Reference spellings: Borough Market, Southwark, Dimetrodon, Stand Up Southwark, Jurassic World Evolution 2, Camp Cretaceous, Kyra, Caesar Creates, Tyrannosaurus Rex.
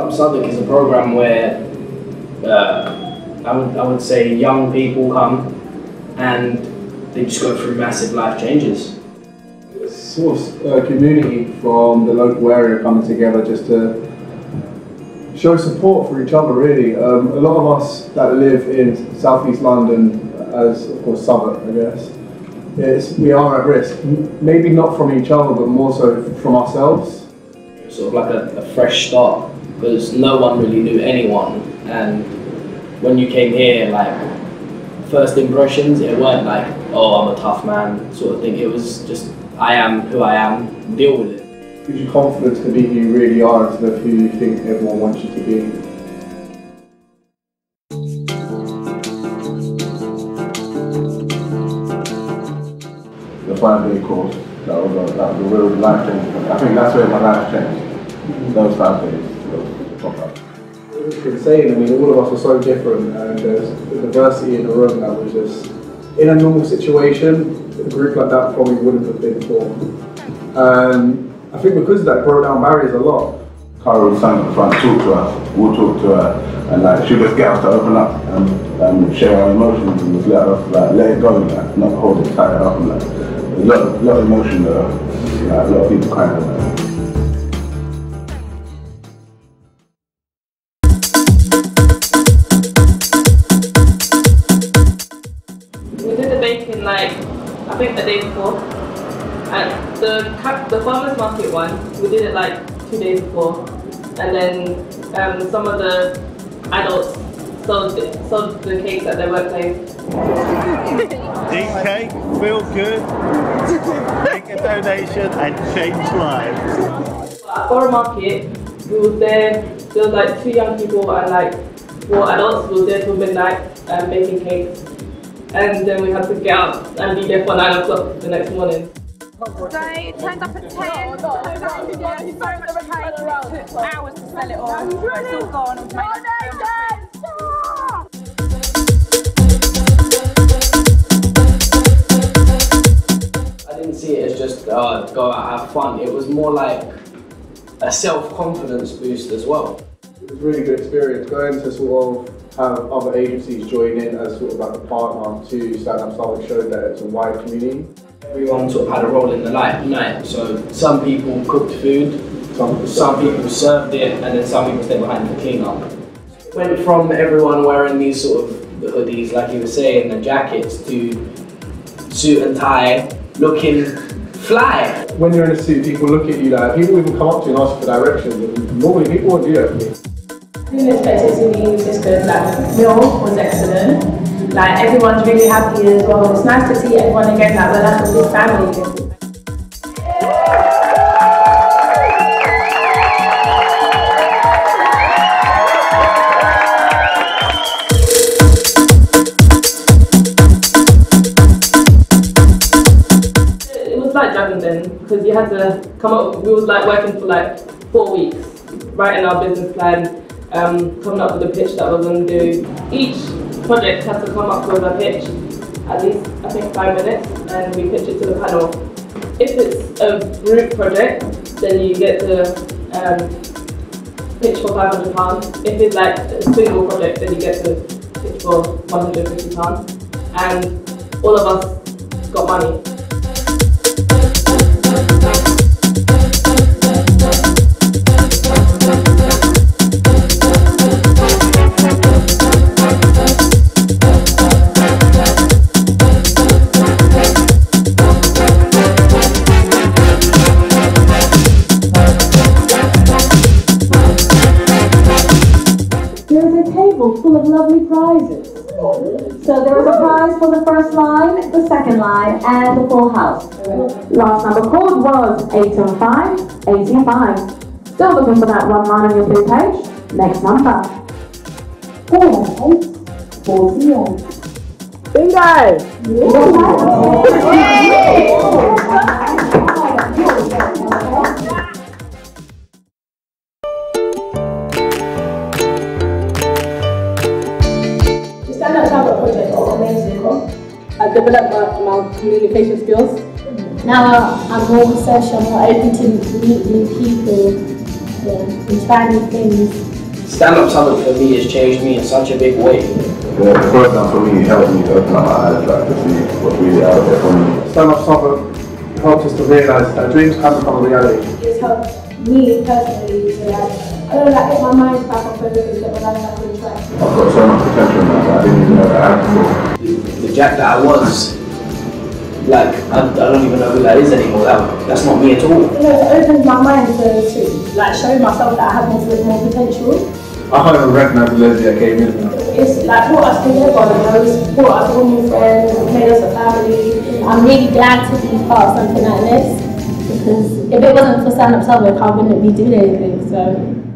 Up Southwark is a program where I would say young people come and they just go through massive life changes. It's sort of a community from the local area coming together just to show support for each other, really. A lot of us that live in southeast London, as of course Southwark, I guess, we are at risk. Maybe not from each other, but more so from ourselves. Sort of like a fresh start, because no one really knew anyone, and when you came here, like, first impressions, it weren't like, oh, I'm a tough man sort of thing. It was just, I am who I am, deal with it. It gives you confidence to be who you really are instead of who you think everyone wants you to be. The 5-day course, that was a real life change. I think that's where my life changed. Those 5 days, proper. It's insane. I mean, all of us were so different, and there's the diversity in the room that was just, in a normal situation, a group like that probably wouldn't have been formed. I think because of that, it broke down barriers a lot. Kyra would stand at the front, talk to us, we'll talk to her, and like, she'll just get us to open up and share our emotions and just let us, like, let it go, like, not hold it tight up, and like, there's a lot of emotion there, like, a lot of people crying about it. I think the day before, and the farmers market one, we did it like 2 days before, and then some of the adults sold the cakes at their workplace. Eat cake, feel good, make a donation and change lives. At Borough Market, we were there was like 2 young people and like 4 adults. We were there till midnight making cakes. And then we had to get up and be there for 9 o'clock the next morning. They turned up at 10, it took hours to sell it all. It's all gone. I didn't see it as just go out and have fun. It was more like a self-confidence boost as well. It was a really good experience going to sort of have other agencies join in as sort of like a partner to Stand Up Southwark, showed that it's a wide community. Everyone sort of had a role in the night, so some people cooked food, some people served it, and then some people stayed behind for clean up. Went from everyone wearing these sort of the hoodies, like you were saying, and jackets, to suit and tie, looking fly. When you're in a suit, people look at you like, people even come up to you and ask for directions, and normally people won't do that for me. I didn't expect it to be this good. Like, the meal was excellent. Like, everyone's really happy as well. It's nice to see everyone again. Like, we're like a big family again. It was like juggling because you had to come up. We was like working for like 4 weeks, writing our business plan. Coming up with a pitch that we're going to do. Each project has to come up with a pitch, at least I think 5 minutes, and we pitch it to the panel. If it's a group project, then you get to pitch for £500. If it's like a single project, then you get to pitch for £150. And all of us got money. Full of lovely prizes. So there was a prize for the first line, the second line, and the full house. Last number called was 875, 825. Still looking for that one line on your blue page. Next number. 4848. Bingo! Yay! I developed my communication skills. Now I'm more social, more open to meet new people and inspiring things. Stand Up Southwark for me has changed me in such a big way. Yeah, the first time for me, it helped me to open up my eyes to see what's really out there for me. Stand Up Southwark helped us to realise that dreams can become a reality. It's helped me personally to realise. I don't know, like, get my mind back on focus and get my life back on track. I've got so much potential in my life, I didn't even know that I had before. The Jack that I was, like, I don't even know who that is anymore. That's not me at all. You know, it opened my mind to like, show myself that I have more potential. I kind of recognised the lesbian that came in. It's like brought us together, it's brought us all new friends, it's made us a family. I'm really glad to be part of something like this, because if it wasn't for Stand Up Southwark, I wouldn't be doing anything, so.